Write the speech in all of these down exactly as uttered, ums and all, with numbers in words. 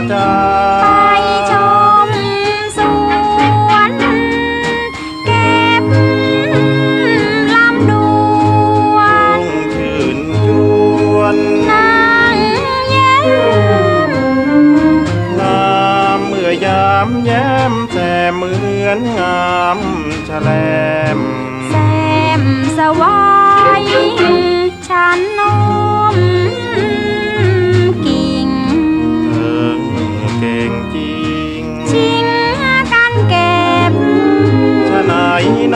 จารย์ไปชมสวนเก็บลำดวนชื่นชวนน้ำแย้มน้ำเมื่อยามแย้มแต่เหมือนงามแฉลมแซมสวายฉันน้องกิ่งเธอเก่งจริงชิงกันเก็บชะไหน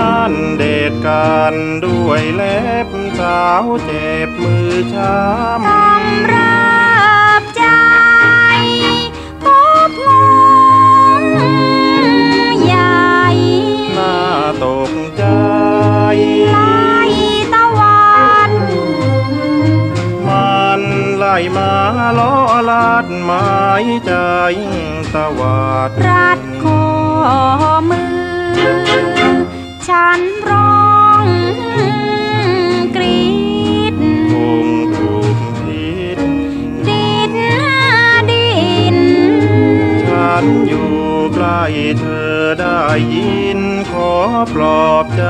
นั่นเด็ดกันด้วยเล็บสาวเจ็บมือช้ำกำรับใจพบงูใหญ่หน้าตกใจไล่มาล้อลาดหมายใจสวัสดิ์รัดคอมือฉันร้องกรีดคงถูกพิษดินดินฉันอยู่ใกล้เธอได้ยินขอปลอบใจ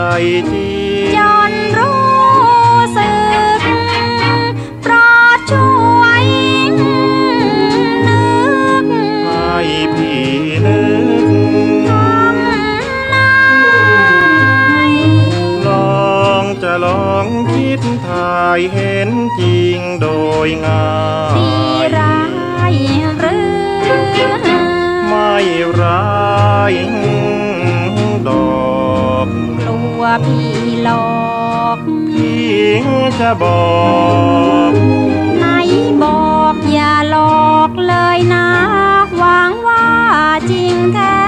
จีจนรู้สึกปลอดช่วยนึกให้พี่นึกทำนายลองจะลองคิดถ่ายเห็นจริงโดยง่ายดีร้ายหรือไม่ร้ายดอกกลัวพี่หลอกพี่จะบอกไหนบอกอย่าหลอกเลยนะหวังว่าจริงแท้